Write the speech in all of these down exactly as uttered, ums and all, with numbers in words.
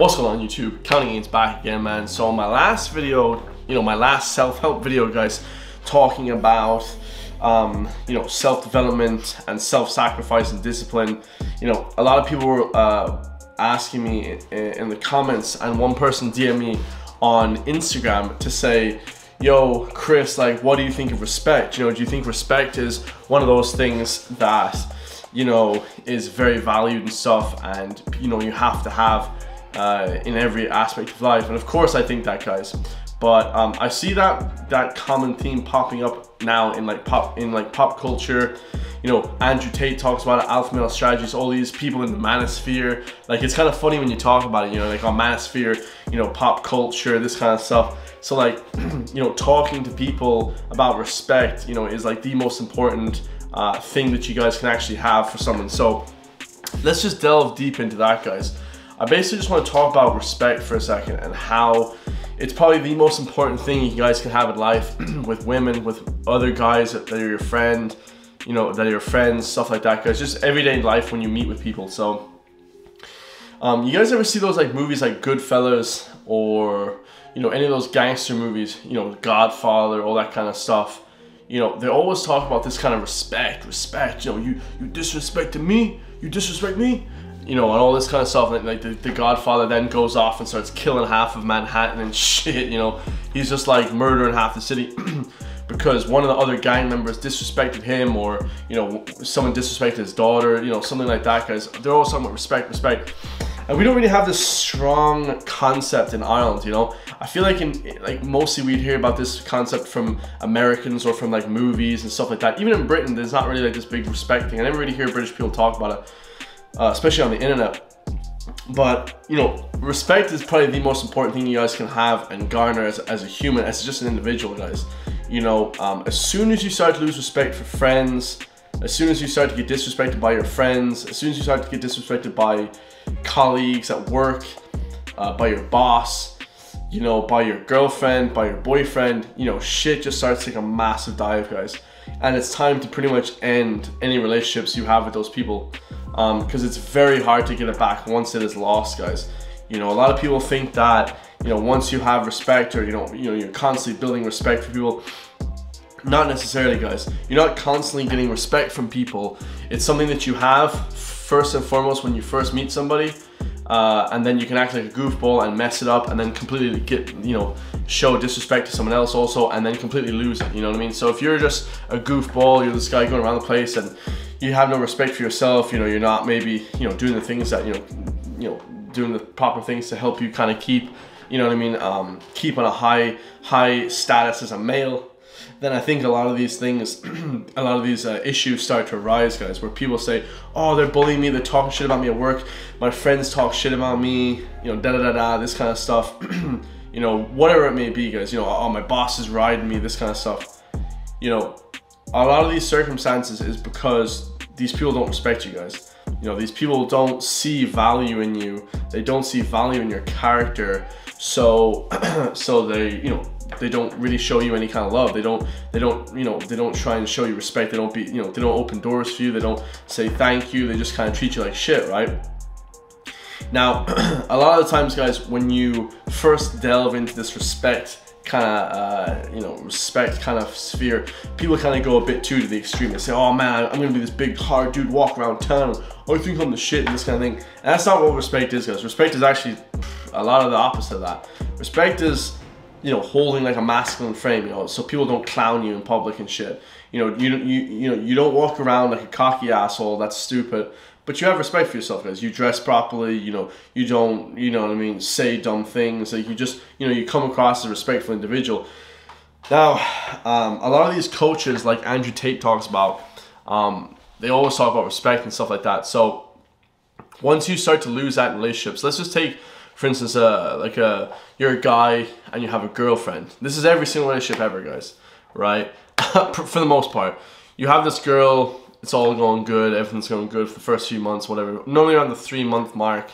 What's going on YouTube? Countygains back again, man. So my last video, you know, my last self-help video, guys, talking about, um, you know, self-development and self-sacrifice and discipline. You know, a lot of people were uh, asking me in, in the comments, and one person D M'd me on Instagram to say, yo, Chris, like, what do you think of respect? You know, do you think respect is one of those things that, you know, is very valued and stuff, and, you know, you have to have uh in every aspect of life? And of course I think that, guys, but um I see that that common theme popping up now in like pop in like pop culture. You know, Andrew Tate talks about it, alpha male strategies, all these people in the manosphere. Like, it's kind of funny when you talk about it, you know, like on manosphere, you know, pop culture, this kind of stuff. So like, you know, talking to people about respect, you know, is like the most important uh thing that you guys can actually have for someone. So let's just delve deep into that, guys. I basically just want to talk about respect for a second, and how it's probably the most important thing you guys can have in life with women, with other guys that are your friend, you know, that are your friends, stuff like that, guys. Just everyday life when you meet with people. So um, you guys ever see those like movies like Goodfellas, or, you know, any of those gangster movies, you know, Godfather, all that kind of stuff? You know, they always talk about this kind of respect, respect, you know, you, you disrespected me, you disrespect me. You know, and all this kind of stuff. And like the, the Godfather then goes off and starts killing half of Manhattan and shit, you know. He's just like murdering half the city because one of the other gang members disrespected him, or, you know, someone disrespected his daughter, you know, something like that, guys. They're always talking about respect, respect. And we don't really have this strong concept in Ireland, you know. I feel like in like mostly we'd hear about this concept from Americans or from like movies and stuff like that. Even in Britain, there's not really like this big respect thing. I never really hear British people talk about it. Uh, especially on the internet. But, you know, respect is probably the most important thing you guys can have and garner as, as a human, as just an individual, guys. You know, um, as soon as you start to lose respect for friends, as soon as you start to get disrespected by your friends, as soon as you start to get disrespected by colleagues at work, uh, by your boss, you know, by your girlfriend, by your boyfriend, you know, shit just starts to take a massive dive, guys. And it's time to pretty much end any relationships you have with those people. Because um, it's very hard to get it back once it is lost, guys. You know, a lot of people think that, you know, once you have respect, or, you know, you know, you're constantly building respect for people. Not necessarily, guys. You're not constantly getting respect from people. It's something that you have first and foremost when you first meet somebody, uh, and then you can act like a goofball and mess it up, and then completely get, you know, show disrespect to someone else also, and then completely lose it. You know what I mean? So if you're just a goofball, you're this guy going around the place, and you have no respect for yourself, you know, you're not maybe, you know, doing the things that, you know, you know, doing the proper things to help you kind of keep, you know what I mean, um, keep on a high, high status as a male, then I think a lot of these things, a lot of these uh, issues start to arise, guys, where people say, oh, they're bullying me, they're talking shit about me at work, my friends talk shit about me, you know, da-da-da-da, this kind of stuff, you know, whatever it may be, guys, you know, oh, my boss is riding me, this kind of stuff, you know. A lot of these circumstances is because these people don't respect you, guys. You know, these people don't see value in you. They don't see value in your character. So, so they, you know, they don't really show you any kind of love. They don't, they don't, you know, they don't try and show you respect. They don't be, you know, they don't open doors for you. They don't say thank you. They just kind of treat you like shit, right? Now, a lot of the times, guys, when you first delve into this respect kind of, uh, you know, respect kind of sphere, people kind of go a bit too to the extreme. They say, oh man, I'm gonna be this big hard dude, walk around town, oh, you think I'm the shit, and this kind of thing. And that's not what respect is, guys. Respect is actually a lot of the opposite of that. Respect is, you know, holding like a masculine frame, you know, so people don't clown you in public and shit. You know, you, you, you, know, you don't walk around like a cocky asshole, that's stupid, but you have respect for yourself, guys. You dress properly, you know, you don't, you know what I mean, say dumb things, like you just, you know, you come across as a respectful individual. Now, um, a lot of these coaches, like Andrew Tate talks about, um, they always talk about respect and stuff like that. So once you start to lose that in relationships, let's just take, for instance, uh, like a, you're a guy and you have a girlfriend. This is every single relationship ever, guys, right? For the most part. You have this girl, it's all going good, everything's going good for the first few months, whatever. Normally around the three month mark,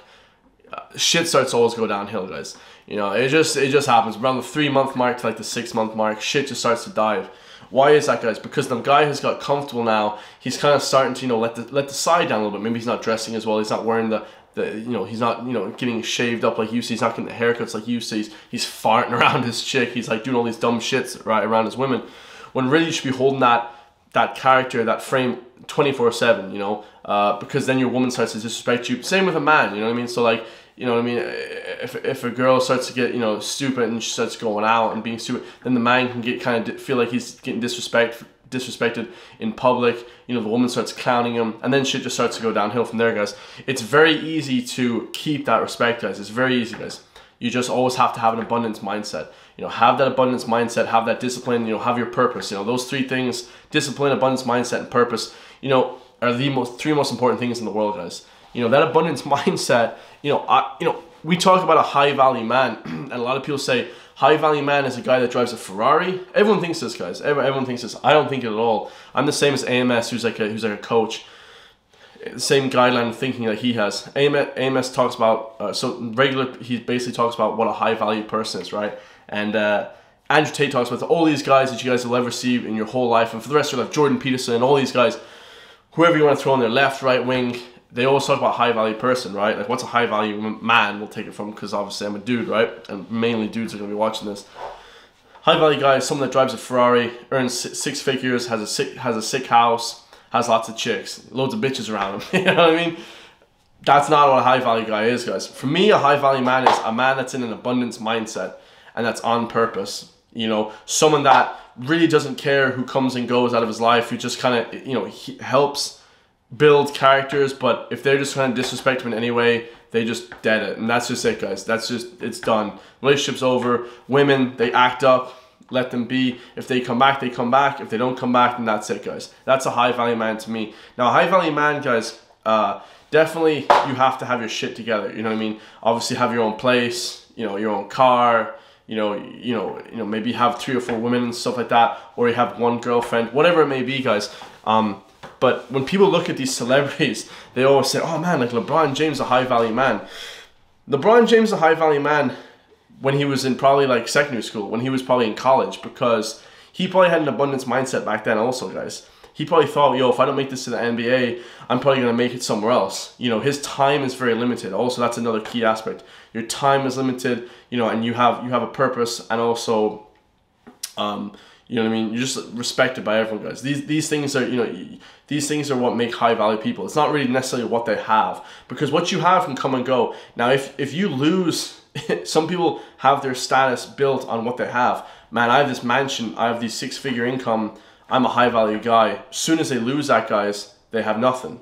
uh, shit starts to always go downhill, guys. You know, it just it just happens. Around the three month mark to like the six month mark, shit just starts to dive. Why is that, guys? Because the guy has got comfortable now. He's kind of starting to, you know, let the, let the side down a little bit. Maybe he's not dressing as well, he's not wearing the, that, you know, he's not, you know, getting shaved up like you see. He's not getting the haircuts like you see. He's, he's farting around his chick. He's like doing all these dumb shits right around his women. When really you should be holding that that character, that frame, twenty-four seven, you know, uh, because then your woman starts to disrespect you. Same with a man, you know what I mean? So like, you know what I mean? If, if a girl starts to get, you know, stupid and she starts going out and being stupid, then the man can get kind of feel like he's getting disrespect, disrespected in public. You know, the woman starts clowning him, and then shit just starts to go downhill from there, guys. It's very easy to keep that respect, guys. It's very easy, guys. You just always have to have an abundance mindset. You know, have that abundance mindset, have that discipline, you know, have your purpose. You know, those three things, discipline, abundance mindset, and purpose, you know, are the most three most important things in the world, guys. You know, that abundance mindset, you know, I, you know, we talk about a high value man, and a lot of people say high value man is a guy that drives a Ferrari. Everyone thinks this, guys. Everyone, everyone thinks this. I don't think it at all. I'm the same as A M S, who's like a, who's like a coach. Same guideline of thinking that he has. A M S talks about, uh, so regular, he basically talks about what a high value person is, right? And uh, Andrew Tate talks about all these guys that you guys will ever see in your whole life, and for the rest of your life, Jordan Peterson, all these guys, whoever you want to throw on their left, right wing, they always talk about high value person, right? Like, what's a high value man? We'll take it from, because obviously I'm a dude, right? And mainly dudes are going to be watching this. High value guy is someone that drives a Ferrari, earns six figures, has a sick, has a sick house, has lots of chicks, loads of bitches around him. You know what I mean? That's not what a high value guy is, guys. For me, a high value man is a man that's in an abundance mindset, and that's on purpose. You know, someone that really doesn't care who comes and goes out of his life, who just kind of, you know, he helps build characters, but if they're just trying to disrespect him in any way, they just dead it. And that's just it, guys. That's just, it's done. Relationship's over. Women, they act up. Let them be. If they come back, they come back. If they don't come back, then that's it, guys. That's a high value man to me. Now, a high value man, guys, uh, definitely you have to have your shit together. You know what I mean? Obviously have your own place, you know, your own car, you know, you know, you know, maybe have three or four women and stuff like that, or you have one girlfriend, whatever it may be, guys. Um, but when people look at these celebrities, they always say, oh man, like LeBron James, a high value man. LeBron James, a high value man, when he was in probably like secondary school, when he was probably in college, because he probably had an abundance mindset back then also, guys. He probably thought, yo, if I don't make this to the N B A, I'm probably going to make it somewhere else. You know, his time is very limited. Also, that's another key aspect. Your time is limited, you know, and you have you have a purpose, and also, um, you know what I mean? You're just respected by everyone, guys. These, these things are, you know, these things are what make high value people. It's not really necessarily what they have, because what you have can come and go. Now, if, if you lose... Some people have their status built on what they have. Man, I have this mansion. I have these six-figure income. I'm a high-value guy. As soon as they lose that, guys, they have nothing.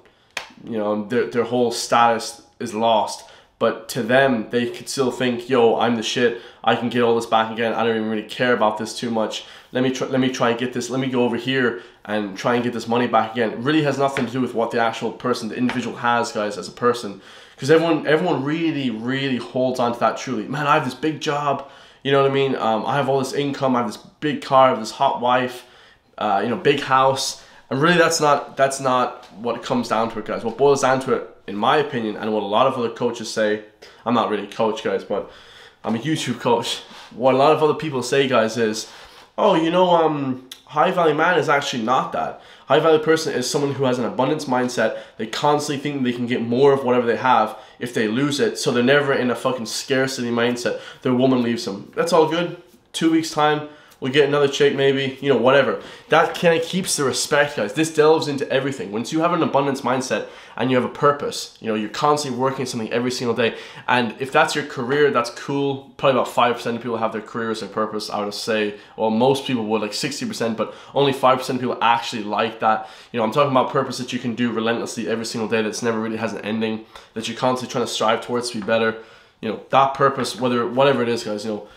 You know, their, their whole status is lost. But to them, they could still think, yo, I'm the shit. I can get all this back again. I don't even really care about this too much. Let me, try, let me try and get this. Let me go over here and try and get this money back again. It really has nothing to do with what the actual person, the individual has, guys, as a person. Because everyone, everyone really, really holds on to that truly. Man, I have this big job. You know what I mean? Um, I have all this income. I have this big car. I have this hot wife. Uh, you know, big house. And really, that's not that's not what it comes down to, it, guys. What boils down to it, in my opinion, and what a lot of other coaches say. I'm not really a coach, guys, but I'm a YouTube coach. What a lot of other people say, guys, is, oh, you know, um, high value man is actually not that. High value person is someone who has an abundance mindset. They constantly think they can get more of whatever they have if they lose it. So they're never in a fucking scarcity mindset. Their woman leaves them. That's all good. Two weeks time, we'll get another chick maybe, you know, whatever. That kind of keeps the respect, guys. This delves into everything. Once you have an abundance mindset and you have a purpose, you know, you're constantly working at something every single day. And if that's your career, that's cool. Probably about five percent of people have their career as their purpose, I would say. Well, most people would, like sixty percent, but only five percent of people actually like that. You know, I'm talking about purpose that you can do relentlessly every single day, that's never really has an ending, that you're constantly trying to strive towards to be better. You know, that purpose, whether whatever it is, guys, you know,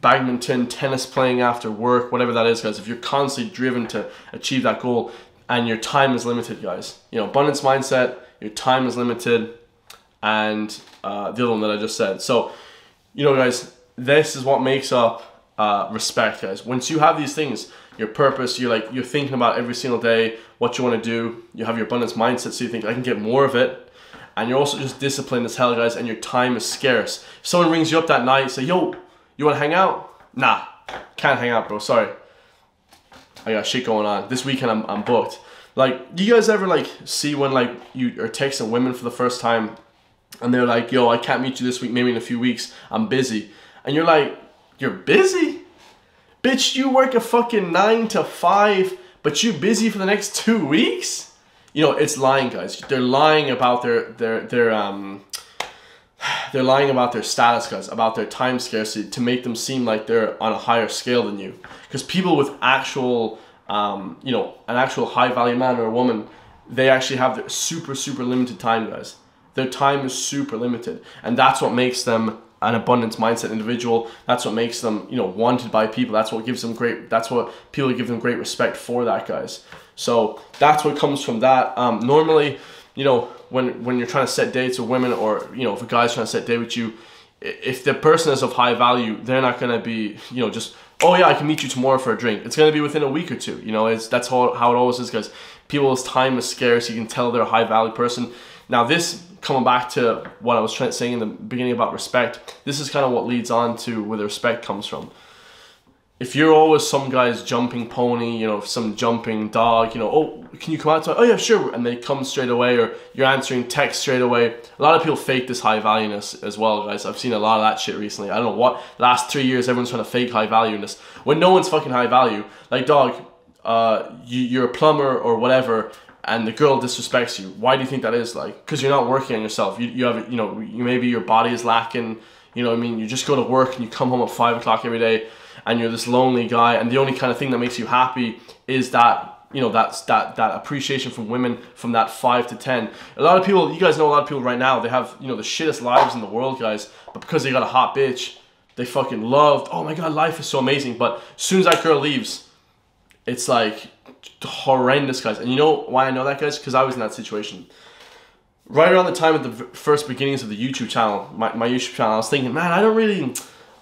badminton, tennis playing after work, whatever that is, guys, if you're constantly driven to achieve that goal, and your time is limited, guys. You know, abundance mindset, your time is limited, and uh, the other one that I just said. So, you know, guys, this is what makes up uh, respect, guys. Once you have these things, your purpose, you're like, you're thinking about every single day what you want to do, you have your abundance mindset, so you think, I can get more of it. And you're also just disciplined as hell, guys, and your time is scarce. If someone rings you up that night and say, yo, you want to hang out? Nah, can't hang out, bro. Sorry. I got shit going on. This weekend I'm, I'm booked. Like, do you guys ever like see when like you are texting women for the first time and they're like, yo, I can't meet you this week, maybe in a few weeks, I'm busy. And you're like, you're busy? Bitch, you work a fucking nine to five, but you're busy for the next two weeks? You know, it's lying, guys. They're lying about their, their, their, um, they're lying about their status, guys, about their time scarcity to make them seem like they're on a higher scale than you. Because people with actual, um, you know, an actual high value man or woman, they actually have their super, super limited time, guys. Their time is super limited. And that's what makes them an abundance mindset individual. That's what makes them, you know, wanted by people. That's what gives them great, that's what people give them great respect for, that, guys. So that's what comes from that. Um, normally, you know, when, when you're trying to set dates with women, or, you know, if a guy's trying to set date with you, if the person is of high value, they're not going to be, you know, just, oh yeah, I can meet you tomorrow for a drink. It's going to be within a week or two. You know, it's, that's how, how it always is, guys. People's time is scarce. You can tell they're a high value person. Now this, coming back to what I was trying to say in the beginning about respect, this is kind of what leads on to where the respect comes from. If you're always some guy's jumping pony, you know, some jumping dog, you know, oh, can you come out to, oh yeah, sure, and they come straight away, or you're answering text straight away. A lot of people fake this high valueness as well, guys. I've seen a lot of that shit recently. I don't know what, last three years, everyone's trying to fake high valueness when no one's fucking high value. Like, dog, uh, you, you're a plumber or whatever, and the girl disrespects you. Why do you think that is? Like, because you're not working on yourself. You, you have, you know, you, maybe your body is lacking, you know what I mean? You just go to work and you come home at five o'clock every day, and you're this lonely guy, and the only kind of thing that makes you happy is that, you know, that's that that appreciation from women, from that five to ten. A lot of people, you guys know a lot of people right now, they have, you know, the shittest lives in the world, guys, but because they got a hot bitch, they fucking loved, oh my god, life is so amazing. But as soon as that girl leaves, it's like horrendous, guys. And you know why I know that, guys? Because I was in that situation. Right around the time of the first beginnings of the YouTube channel, my, my YouTube channel, I was thinking, man, I don't really...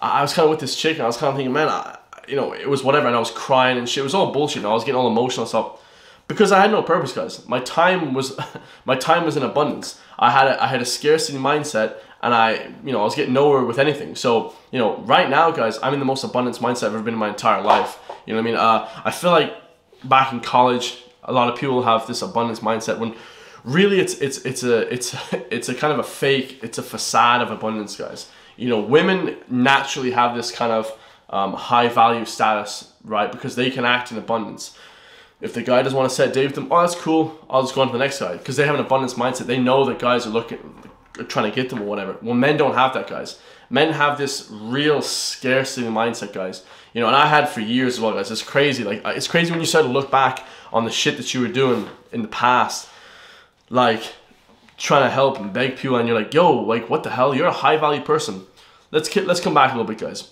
I was kind of with this chick, and I was kind of thinking, man, I, you know, it was whatever, and I was crying and shit. It was all bullshit, and I was getting all emotional and stuff because I had no purpose, guys. My time was, my time was in abundance. I had, a, I had a scarcity mindset, and I, you know, I was getting nowhere with anything. So, you know, right now, guys, I'm in the most abundance mindset I've ever been in my entire life. You know what I mean? Uh, I feel like back in college, a lot of people have this abundance mindset when really it's, it's, it's a, it's, it's a kind of a fake, it's a facade of abundance, guys. You know, women naturally have this kind of um, high value status, right? Because they can act in abundance. If the guy doesn't want to set a date with them, oh, that's cool, I'll just go on to the next guy. Because they have an abundance mindset. They know that guys are looking, are trying to get them or whatever. Well, men don't have that, guys. Men have this real scarcity mindset, guys. You know, and I had for years as well, guys. It's crazy. Like, it's crazy when you start to look back on the shit that you were doing in the past. Like, trying to help and beg people, and you're like, yo, like, what the hell? You're a high value person. Let's let's come back a little bit, guys.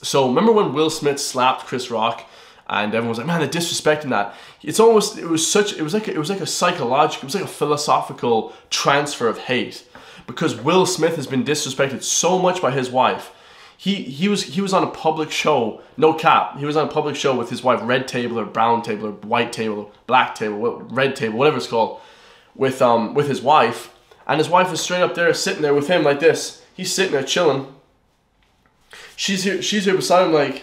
So remember when Will Smith slapped Chris Rock, and everyone was like, man, they're disrespecting that. It's almost, it was such, it was like, a, it was like a psychological, it was like a philosophical transfer of hate, because Will Smith has been disrespected so much by his wife. He, he was, he was on a public show, no cap. He was on a public show with his wife, Red Table or Brown Table or White Table, Black Table, Red Table, whatever it's called. With um with his wife, and his wife is straight up there sitting there with him like this. He's sitting there chilling. She's here, she's here beside him like,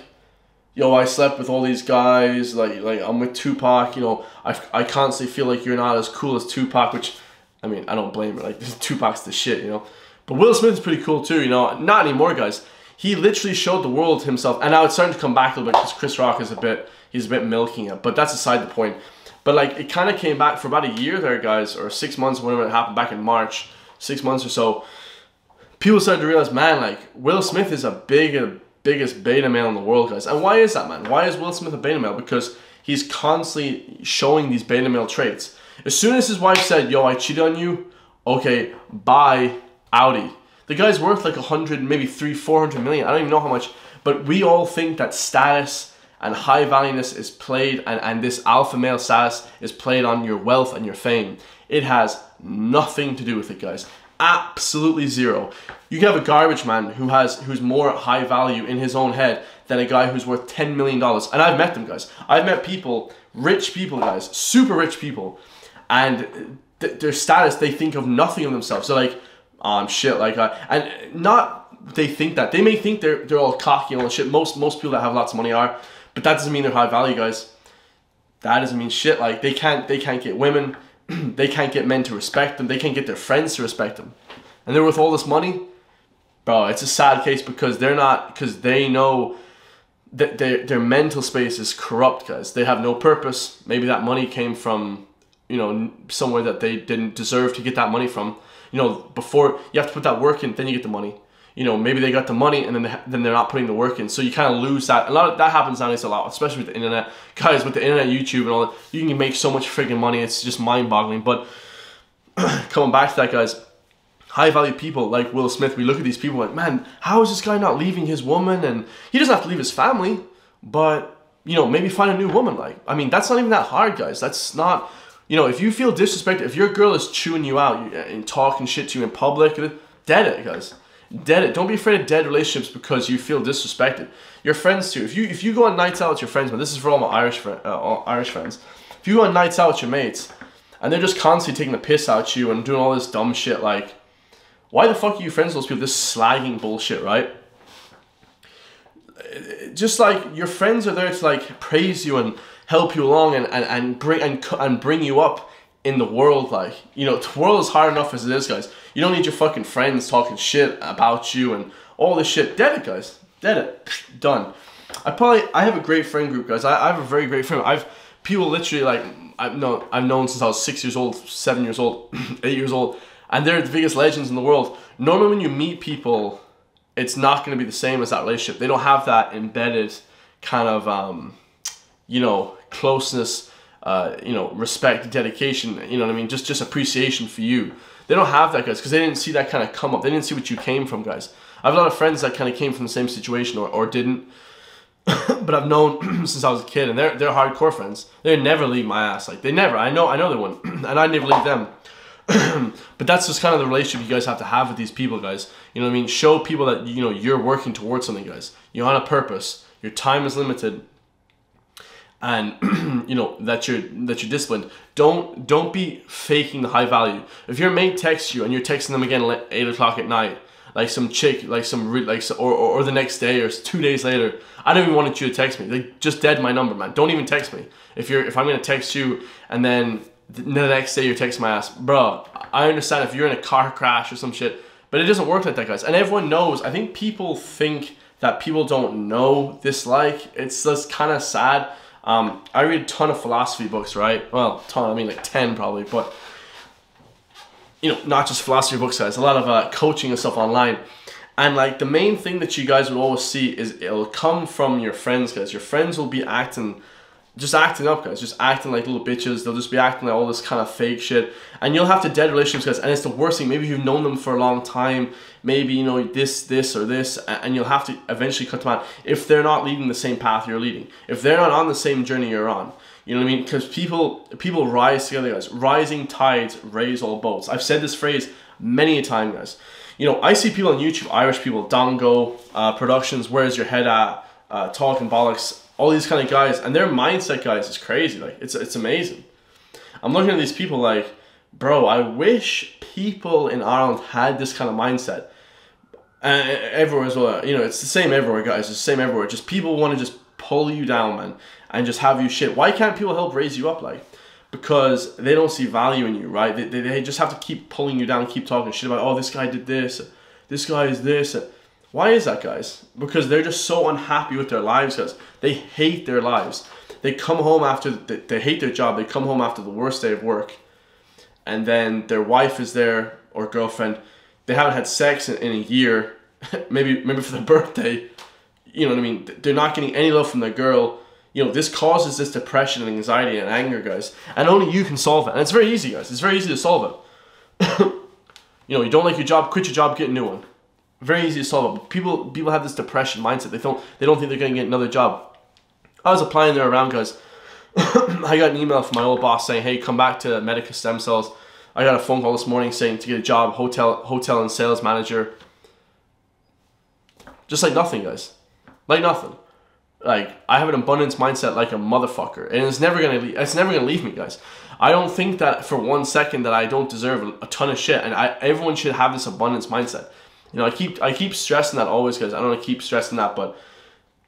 yo, I slept with all these guys. Like like I'm with Tupac. You know, I I constantly feel like you're not as cool as Tupac. Which, I mean, I don't blame her. Like, Tupac's the shit, you know. But Will Smith's pretty cool too, you know. Not anymore, guys. He literally showed the world himself, and now it's starting to come back a little bit because Chris Rock is a bit he's a bit milking it. But that's aside the point. But like, it kind of came back for about a year there, guys, or six months, whenever it happened back in March, six months or so. People started to realize, man, like, Will Smith is a big, biggest beta male in the world, guys. And why is that, man? Why is Will Smith a beta male? Because he's constantly showing these beta male traits. As soon as his wife said, yo, I cheated on you, okay, bye, outie. The guy's worth like a hundred, maybe three, four hundred million. I don't even know how much. But we all think that status and high valueness is played, and, and this alpha male status is played on your wealth and your fame. It has nothing to do with it, guys. Absolutely zero. You can have a garbage man who has who's more high value in his own head than a guy who's worth ten million dollars. And I've met them, guys. I've met people, rich people, guys, super rich people, and th their status, they think of nothing of themselves. They're like, um, shit, like, I, and not they think that. They may think they're, they're all cocky and all shit. Most, most people that have lots of money are. But that doesn't mean they're high value, guys. That doesn't mean shit. Like, they can't, they can't get women. They can't get men to respect them. They can't get their friends to respect them. and they're worth all this money, bro, it's a sad case because they're not, because they know that their, their mental space is corrupt, guys. They have no purpose. Maybe that money came from, you know, somewhere that they didn't deserve to get that money from. You know, before, you have to put that work in, then you get the money. You know, maybe they got the money and then they, then they're not putting the work in. So you kind of lose that. A lot of that happens nowadays a lot, especially with the internet. Guys, with the internet, YouTube and all that, you can make so much freaking money. It's just mind-boggling. But coming back to that, guys, high-value people like Will Smith, we look at these people like, man, how is this guy not leaving his woman? And he doesn't have to leave his family, but, you know, maybe find a new woman. Like, I mean, that's not even that hard, guys. That's not, you know, if you feel disrespected, if your girl is chewing you out and talking shit to you in public, dead it, guys. Dead it. Don't be afraid of dead relationships because you feel disrespected. Your friends too. If you if you go on nights out with your friends, but this is for all my Irish friend, uh, all Irish friends. If you go on nights out with your mates and they're just constantly taking the piss out you and doing all this dumb shit, like, why the fuck are you friends with those people? This slagging bullshit, right? Just like your friends are there to like praise you and help you along and and and bring and and bring you up in the world, like, you know, the world is hard enough as it is, guys. You don't need your fucking friends talking shit about you and all this shit. Dead it, guys. Dead it. Done. I probably, I have a great friend group, guys. I, I have a very great friend. I've, people literally, like, I've known, I've known since I was six years old, seven years old, eight years old, and they're the biggest legends in the world. Normally when you meet people, it's not going to be the same as that relationship. They don't have that embedded kind of, um, you know, closeness, Uh, you know, respect, dedication, you know what I mean, just just appreciation for you. They don't have that, guys, because they didn't see that kind of come up. They didn't see what you came from, guys. I have a lot of friends that kind of came from the same situation or, or didn't, but I've known since I was a kid, and they're, they're hardcore friends. They never leave my ass. Like, they never. I know, I know they wouldn't, and I never leave them. But that's just kind of the relationship you guys have to have with these people, guys. You know what I mean? Show people that, you know, you're working towards something, guys. You're on a purpose. Your time is limited. And you know that you're that you're disciplined. Don't don't be faking the high value. If your mate texts you and you're texting them again at eight o'clock at night, like some chick, like some like some, or, or or the next day or two days later, I don't even want you to text me. Like, just dead my number, man. Don't even text me. If you're if I'm gonna text you and then the next day you're texting my ass, bro. I understand if you're in a car crash or some shit, but it doesn't work like that, guys. And everyone knows. I think people think that people don't know this. Like, it's just kind of sad. Um, I read a ton of philosophy books, right? Well, ton, I mean like ten probably, but, you know, not just philosophy books, guys. A lot of uh, coaching and stuff online. And like the main thing that you guys will always see is it'll come from your friends, guys. Your friends will be acting, just acting up, guys. Just acting like little bitches. They'll just be acting like all this kind of fake shit. And you'll have to dead relationships, guys. And it's the worst thing. Maybe you've known them for a long time. Maybe, you know, this, this, or this. And you'll have to eventually cut them out if they're not leading the same path you're leading. If they're not on the same journey you're on. You know what I mean? Because people, people rise together, guys. Rising tides raise all boats. I've said this phrase many a time, guys. You know, I see people on YouTube, Irish people, Dongo uh, Productions, Where's Your Head At, uh, Talk and Bollocks. All these kind of guys, and their mindset, guys, is crazy. Like, it's it's amazing. I'm looking at these people like, bro, I wish people in Ireland had this kind of mindset. And everywhere as well, you know, it's the same everywhere, guys. It's the same everywhere. Just people want to just pull you down, man, and just have you shit. Why can't people help raise you up, like? Because they don't see value in you, right? They, they, they just have to keep pulling you down, keep talking shit about, oh, this guy did this, this guy is this. Why is that, guys? Because they're just so unhappy with their lives, guys. They hate their lives. They come home after, the, they hate their job. They come home after the worst day of work. And then their wife is there, or girlfriend. They haven't had sex in, in a year. maybe maybe for their birthday. You know what I mean? They're not getting any love from their girl. You know, this causes this depression and anxiety and anger, guys. And only you can solve it. And it's very easy, guys. It's very easy to solve it. You know, you don't like your job, quit your job, get a new one. Very easy to solve it. But people people have this depression mindset. They don't they don't think they're gonna get another job. I was applying there around, guys. I got an email from my old boss saying, hey, come back to Medica Stem Cells. I got a phone call this morning saying to get a job, hotel hotel and sales manager. Just like nothing, guys. Like nothing. Like, I have an abundance mindset like a motherfucker. And it's never gonna leave, it's never gonna leave me, guys. I don't think that for one second that I don't deserve a ton of shit, and I everyone should have this abundance mindset. You know, I keep I keep stressing that always, guys. I don't want to keep stressing that, but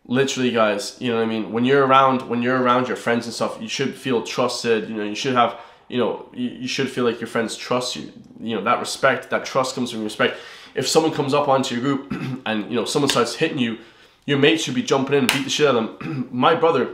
literally, guys, you know what I mean? When you're around when you're around your friends and stuff, you should feel trusted. You know, you should have you know, you, you should feel like your friends trust you. You know, that respect, that trust comes from respect. If someone comes up onto your group and, you know, someone starts hitting you, your mate should be jumping in and beat the shit out of them. My brother,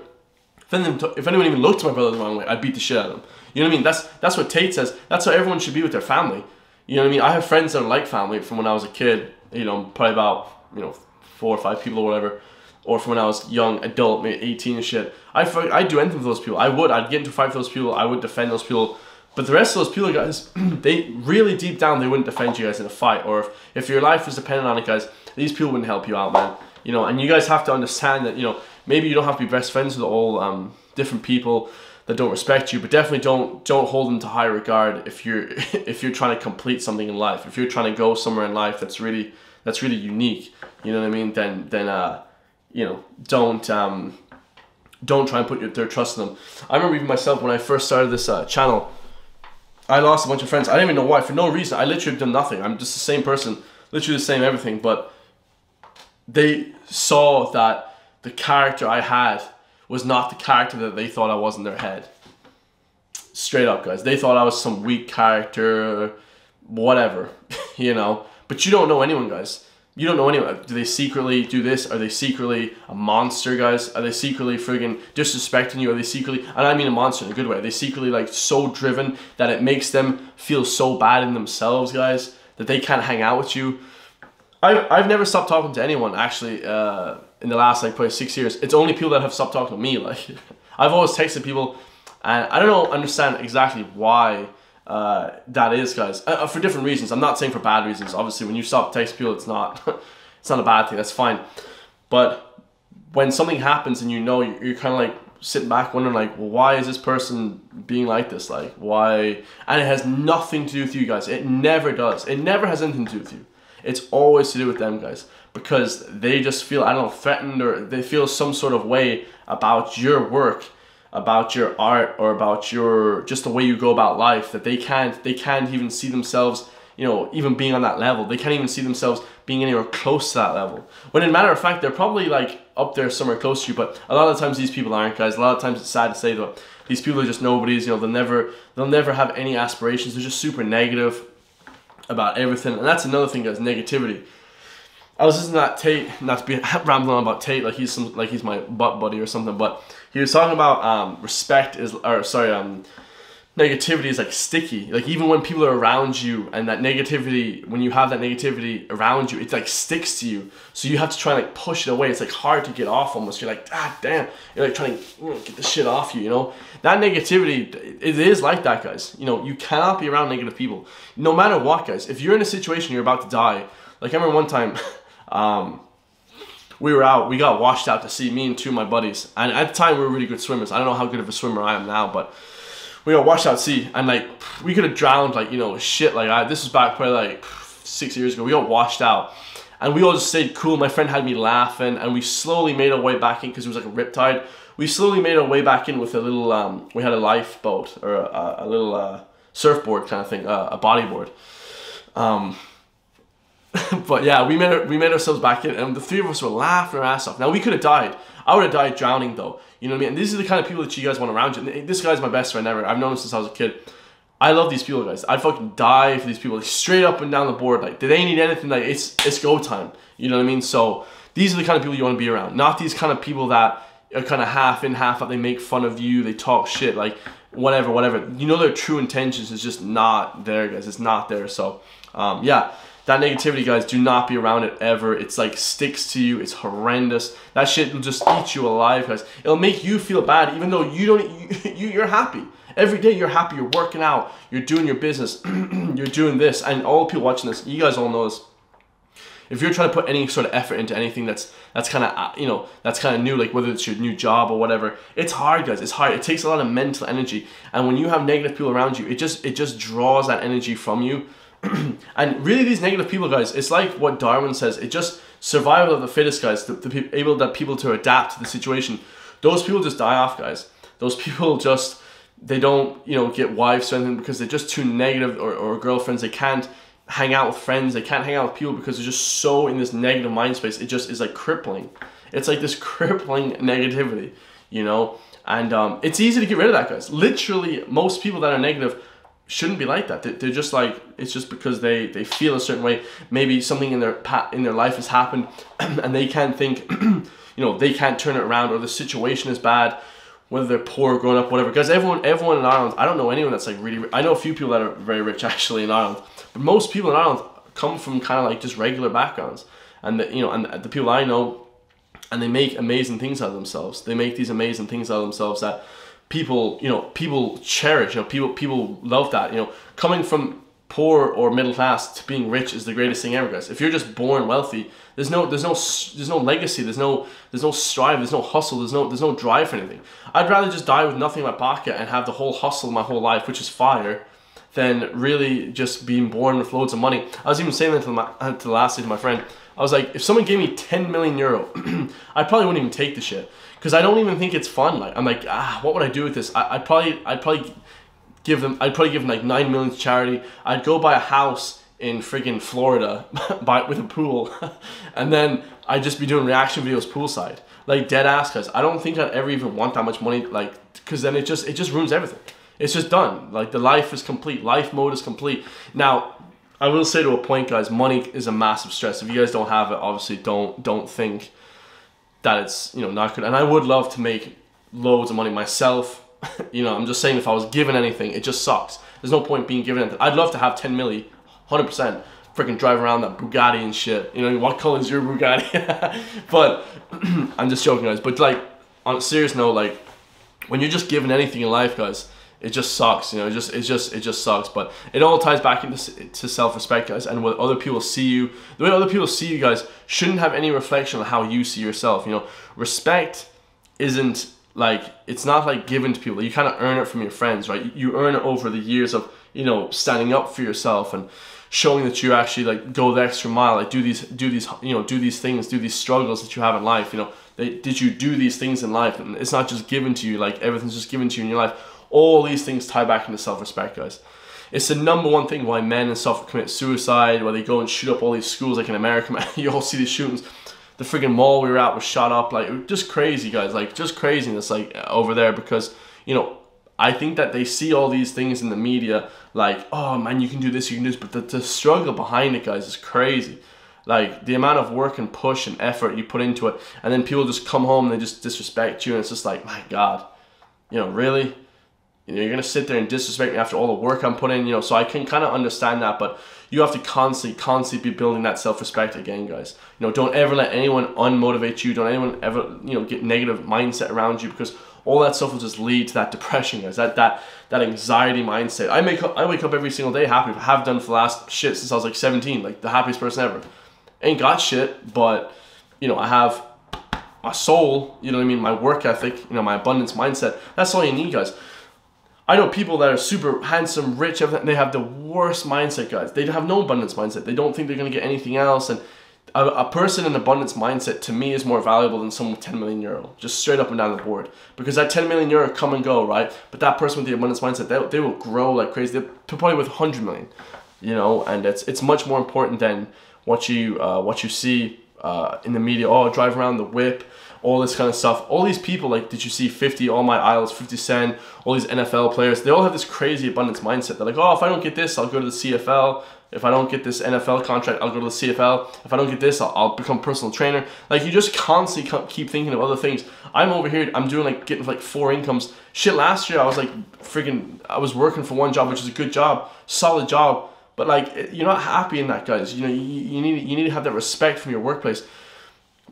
if anyone, if anyone even looked at my brother the wrong way, I'd beat the shit out of them. You know what I mean? That's, that's what Tate says. That's how everyone should be with their family. You know what I mean? I have friends that are like family from when I was a kid, you know, probably about, you know, four or five people or whatever. Or from when I was young, adult, maybe eighteen and shit. I, I'd do anything for those people. I would. I'd get into a fight for those people. I would defend those people. But the rest of those people, guys, they really deep down, they wouldn't defend you guys in a fight. Or if, if your life was dependent on it, guys, these people wouldn't help you out, man. You know, and you guys have to understand that, you know, maybe you don't have to be best friends with all um, different people that don't respect you, but definitely don't don't hold them to high regard if you're if you're trying to complete something in life. If you're trying to go somewhere in life that's really that's really unique, you know what I mean? Then then uh you know, don't um don't try and put your, their trust in them. I remember even myself when I first started this uh, channel, I lost a bunch of friends. I didn't even know why, for no reason. I literally have done nothing. I'm just the same person, literally the same everything, but they saw that the character I had was not the character that they thought I was in their head. Straight up, guys. They thought I was some weak character, whatever, you know. But you don't know anyone, guys. You don't know anyone. Do they secretly do this? Are they secretly a monster, guys? Are they secretly friggin' disrespecting you? Are they secretly, and I mean a monster in a good way, are they secretly like so driven that it makes them feel so bad in themselves, guys, that they can't hang out with you? I've, I've never stopped talking to anyone, actually, uh, in the last, like, probably six years. It's only people that have stopped talking to me, like, I've always texted people, and I don't know, understand exactly why uh, that is, guys, uh, for different reasons. I'm not saying for bad reasons. Obviously, when you stop texting people, it's not, it's not a bad thing, that's fine, but when something happens and you know, you're, you're kind of, like, sitting back wondering, like, well, why is this person being like this, like, why, and it has nothing to do with you, guys. It never does. It never has anything to do with you. It's always to do with them, guys, because they just feel, I don't know, threatened, or they feel some sort of way about your work, about your art, or about your, just the way you go about life, that they can't, they can't even see themselves, you know, even being on that level. They can't even see themselves being anywhere close to that level. When in matter of fact, they're probably like up there somewhere close to you, but a lot of the times these people aren't, guys. A lot of times it's sad to say, though, these people are just nobodies, you know, they'll never, they'll never have any aspirations. They're just super negative about everything. And that's another thing, guys, negativity. I was listening to that Tate, not to be rambling on about Tate, like he's some, like he's my butt buddy or something, but he was talking about um, respect is, or sorry, um, negativity is like sticky. Like even when people are around you and that negativity, when you have that negativity around you, it like sticks to you. So you have to try and like push it away. It's like hard to get off almost. You're like, ah, damn. You're like trying to get the shit off you, you know? That negativity, it is like that, guys. You know, you cannot be around negative people. No matter what, guys. If you're in a situation you're about to die, like I remember one time, um, we were out, we got washed out to sea, me and two of my buddies. And at the time, we were really good swimmers. I don't know how good of a swimmer I am now, but we got washed out to sea, and like we could have drowned, like, you know, shit. Like I, this was back probably like six years ago. We got washed out, and we all just stayed cool. My friend had me laughing, and we slowly made our way back in because it was like a riptide. We slowly made our way back in with a little. Um, we had a lifeboat or a, a little uh, surfboard kind of thing, uh, a bodyboard. Um, but yeah, we made we made ourselves back in, and the three of us were laughing our ass off. Now we could have died. I would have died drowning, though. You know what I mean? And these are the kind of people that you guys want around you. And this guy's my best friend ever. I've known him since I was a kid. I love these people, guys. I fucking die for these people. Like, straight up and down the board. Like, do they need anything? Like, it's it's go time. You know what I mean? So these are the kind of people you want to be around. Not these kind of people that are kind of half in, half out. They make fun of you. They talk shit. Like, whatever, whatever. You know their true intentions is just not there, guys. It's not there. So, um, yeah. That negativity, guys, do not be around it ever. It's like sticks to you. It's horrendous. That shit will just eat you alive, guys. It'll make you feel bad, even though you don't. You, you're happy every day. You're happy. You're working out. You're doing your business. You're doing this, and all people watching this, you guys all know this. If you're trying to put any sort of effort into anything that's that's kind of you know that's kind of new, like whether it's your new job or whatever, it's hard, guys. It's hard. It takes a lot of mental energy, and when you have negative people around you, it just it just draws that energy from you. And really, these negative people, guys, it's like what Darwin says. It just survival of the fittest, guys. The, the pe able that people to adapt to the situation. Those people just die off, guys. Those people just they don't you know get wives or anything because they're just too negative, or, or girlfriends. They can't hang out with friends. They can't hang out with people because they're just so in this negative mind space. It just is like crippling. It's like this crippling negativity. you know? And um, it's easy to get rid of that, guys. Literally, most people that are negative shouldn't be like that. They're just like, it's just because they, they feel a certain way. Maybe something in their in their life has happened and they can't think, you know, they can't turn it around, or the situation is bad, whether they're poor or growing up, whatever. Because everyone, everyone in Ireland, I don't know anyone that's like really rich. I know a few people that are very rich actually in Ireland. But most people in Ireland come from kind of like just regular backgrounds. And the, you know, and the people I know, and they make amazing things out of themselves. They make these amazing things out of themselves that people, you know, people cherish. You know, people, people love that. You know, coming from poor or middle class to being rich is the greatest thing ever, guys. If you're just born wealthy, there's no, there's no, there's no legacy. There's no, there's no strive. There's no hustle. There's no, there's no drive for anything. I'd rather just die with nothing in my pocket and have the whole hustle my whole life, which is fire, than really just being born with loads of money. I was even saying that to, my, to the last day to my friend. I was like, if someone gave me ten million euro, I probably wouldn't even take the shit, because I don't even think it's fun. Like, I'm like, ah, what would I do with this? I, I'd probably, I'd probably give them, I'd probably give them like nine million to charity. I'd go buy a house in friggin' Florida, by with a pool, and then I'd just be doing reaction videos poolside, like dead ass, guys. I don't think I'd ever even want that much money, like, because then it just, it just ruins everything. It's just done. Like, the life is complete. Life mode is complete. Now, I will say to a point, guys, money is a massive stress. If you guys don't have it, obviously don't don't think that it's, you know, not good. And I would love to make loads of money myself. You know, I'm just saying, if I was given anything, it just sucks. There's no point being given anything. I'd love to have ten milli, one hundred percent, freaking drive around that Bugatti and shit. You know, what color is your Bugatti? But I'm just joking, guys. But like, on a serious note, like, when you're just given anything in life, guys, it just sucks, you know. It just, it just, it just sucks. But it all ties back into to self-respect, guys, and what other people see you. The way other people see you, guys, shouldn't have any reflection on how you see yourself. You know, respect isn't like, it's not like given to people. You kind of earn it from your friends, right? You earn it over the years of, you know, standing up for yourself and showing that you actually like go the extra mile, like do these, do these, you know, do these things, do these struggles that you have in life. You know, they, did you do these things in life? And it's not just given to you. Like, everything's just given to you in your life. All these things tie back into self-respect, guys. It's the number one thing why men and stuff commit suicide, why they go and shoot up all these schools, like in America, man. You all see these shootings. The friggin' mall we were at was shot up, like, just crazy, guys, like, just craziness, like, over there, because, you know, I think that they see all these things in the media, like, oh, man, you can do this, you can do this, but the, the struggle behind it, guys, is crazy. Like, the amount of work and push and effort you put into it, and then people just come home and they just disrespect you, and it's just like, my God, you know, really? You know, you're going to sit there and disrespect me after all the work I'm putting in, you know, so I can kind of understand that, but you have to constantly, constantly be building that self-respect again, guys. You know, don't ever let anyone unmotivate you. Don't anyone ever, you know, get negative mindset around you, because all that stuff will just lead to that depression, guys, that that, that anxiety mindset. I, make up, I wake up every single day happy. I have done for the last shit since I was like seventeen, like the happiest person ever. Ain't got shit, but, you know, I have my soul, you know what I mean, my work ethic, you know, my abundance mindset. That's all you need, guys. I know people that are super handsome, rich, everything, they have the worst mindset, guys. They have no abundance mindset. They don't think they're going to get anything else. And a, a person in abundance mindset, to me, is more valuable than someone with ten million euro, just straight up and down the board. Because that ten million euro come and go, right? But that person with the abundance mindset, they, they will grow like crazy. They're probably with one hundred million, you know, and it's it's much more important than what you, uh, what you see uh, in the media. Oh, drive around the whip. All this kind of stuff. All these people, like, did you see fifty, All My Idols, fifty Cent, all these N F L players, they all have this crazy abundance mindset. They're like, oh, if I don't get this, I'll go to the C F L. If I don't get this N F L contract, I'll go to the C F L. If I don't get this, I'll, I'll become a personal trainer. Like, you just constantly keep thinking of other things. I'm over here, I'm doing, like, getting, like, four incomes. Shit, last year, I was, like, freaking, I was working for one job, which is a good job, solid job, but, like, you're not happy in that, guys. You know, you, you need, you need to have that respect from your workplace.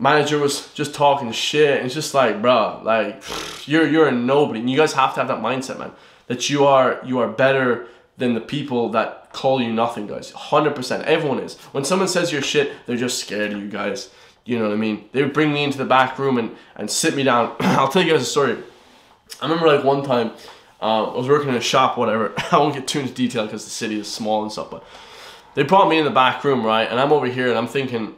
Manager was just talking shit, and it's just like, bro, like, you're you're a nobody. And you guys have to have that mindset, man, that you are you are better than the people that call you nothing, guys. one hundred percent, everyone is. When someone says you're shit, they're just scared of you guys. You know what I mean? They would bring me into the back room and and sit me down. I'll tell you guys a story. I remember, like, one time, uh, I was working in a shop, whatever. I won't get too into detail because the city is small and stuff. But they brought me in the back room, right? And I'm over here, and I'm thinking,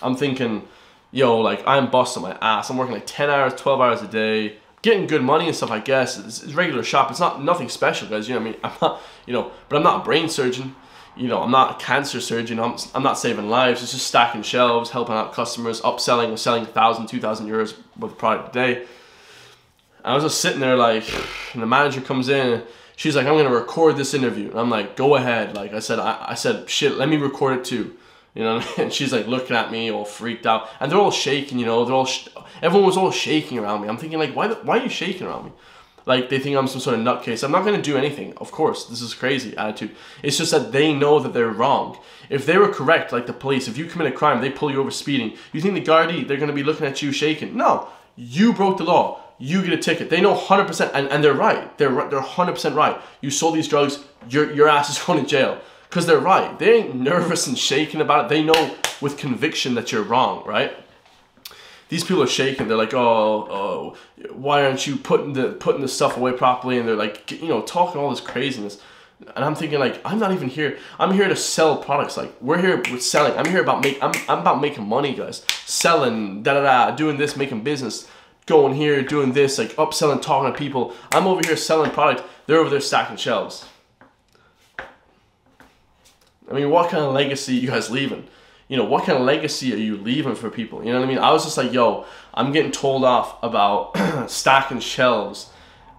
I'm thinking. Yo, like, I'm busting my ass. I'm working like ten hours, twelve hours a day, getting good money and stuff, I guess. It's, it's regular shop. It's not nothing special, guys. You know what I mean? I'm not, you know, but I'm not a brain surgeon. You know, I'm not a cancer surgeon. I'm, I'm not saving lives. It's just stacking shelves, helping out customers, upselling, or selling one thousand, two thousand euros worth of product a day. I was just sitting there like, and the manager comes in. She's like, I'm gonna record this interview. And I'm like, go ahead. Like I said, I, I said, shit, let me record it too. You know what I mean? And she's like looking at me all freaked out. And they're all shaking, you know, they're all, sh everyone was all shaking around me. I'm thinking like, why, the, why are you shaking around me? Like they think I'm some sort of nutcase. I'm not gonna do anything. Of course, this is crazy attitude. It's just that they know that they're wrong. If they were correct, like the police, if you commit a crime, they pull you over speeding. You think the guardie, they're gonna be looking at you shaking? No, you broke the law. You get a ticket. They know one hundred percent, and, and they're right. They're they're one hundred percent right. You sold these drugs, your, your ass is going to jail. Because they're right. They ain't nervous and shaking about it. They know with conviction that you're wrong, right? These people are shaking. They're like, oh, oh, why aren't you putting the putting the stuff away properly? And they're like, you know, talking all this craziness. And I'm thinking like, I'm not even here. I'm here to sell products. Like we're here with selling. I'm here about make. I'm I'm about making money, guys. Selling, da da da, doing this, making business. Going here, doing this, like upselling, talking to people. I'm over here selling product. They're over there stacking shelves. I mean, what kind of legacy are you guys leaving? You know, what kind of legacy are you leaving for people? You know what I mean? I was just like, yo, I'm getting told off about stacking shelves.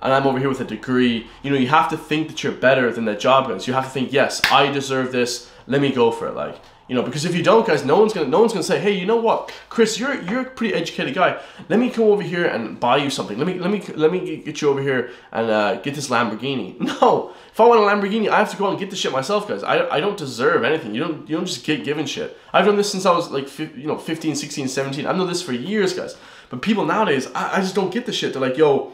And I'm over here with a degree. You know, you have to think that you're better than that job, guys. You have to think, yes, I deserve this. Let me go for it. Like, you know, because if you don't, guys, no one's gonna, no one's gonna say, hey, you know what, Chris, you're you're a pretty educated guy. Let me come over here and buy you something. Let me let me let me get you over here and uh, get this Lamborghini. No, if I want a Lamborghini, I have to go out and get this shit myself, guys. I I don't deserve anything. You don't you don't just get given shit. I've done this since I was like you know fifteen, sixteen, seventeen. I've done this for years, guys. But people nowadays, I, I just don't get the shit. They're like, yo,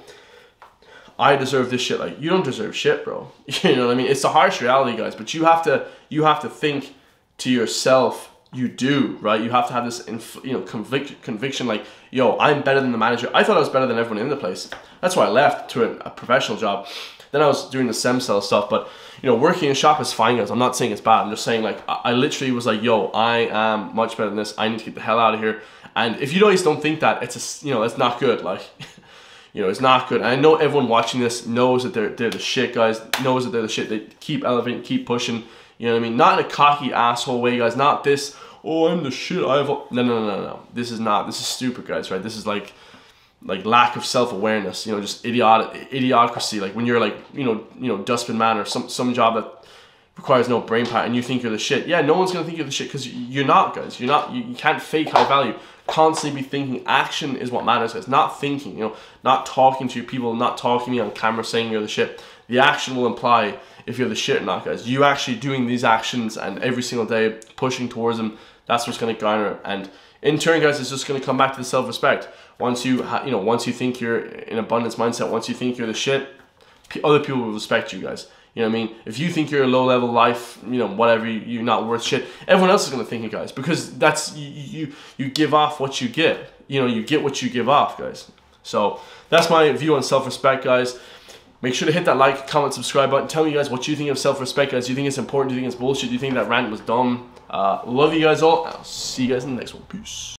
I deserve this shit. Like you don't deserve shit, bro. You know what I mean? It's the harsh reality, guys. But you have to you have to think. To yourself, you do, right? You have to have this inf you know, convic conviction like, yo, I'm better than the manager. I thought I was better than everyone in the place. That's why I left to a, a professional job. Then I was doing the stem cell stuff, but you know, working in shop is fine, guys. I'm not saying it's bad. I'm just saying like, I, I literally was like, yo, I am much better than this. I need to get the hell out of here. And if you guys don't think that, it's a, you know, it's not good. Like, you know, it's not good. And I know everyone watching this knows that they're, they're the shit, guys. Knows that they're the shit. They keep elevating, keep pushing. You know what I mean? Not in a cocky asshole way, guys. Not this, oh, I'm the shit. I have a... No, no, no, no, no. This is not. This is stupid, guys, right? This is like like lack of self-awareness, you know, just idiotic, idiocracy. Like when you're like, you know, you know, dustbin man or some, some job that requires no brain power and you think you're the shit. Yeah, no one's going to think you're the shit because you're not, guys. You're not. You, you can't fake high value. Constantly be thinking. Action is what matters, guys. Not thinking, you know, not talking to your people, not talking to me on camera saying you're the shit. The action will imply if you're the shit or not, guys. You actually doing these actions and every single day pushing towards them, that's what's going to garner. And in turn, guys, it's just going to come back to the self-respect. Once you, you know, once you think you're in abundance mindset, once you think you're the shit, other people will respect you, guys. You know what I mean? If you think you're a low-level life, you know, whatever, you're not worth shit, everyone else is going to think you, guys, because that's, you, you, you give off what you get. You know, you get what you give off, guys. So that's my view on self-respect, guys. Make sure to hit that like, comment, subscribe button. Tell me, guys, what you think of self-respect, guys. Do you think it's important? Do you think it's bullshit? Do you think that rant was dumb? Uh, love you guys all. I'll see you guys in the next one. Peace.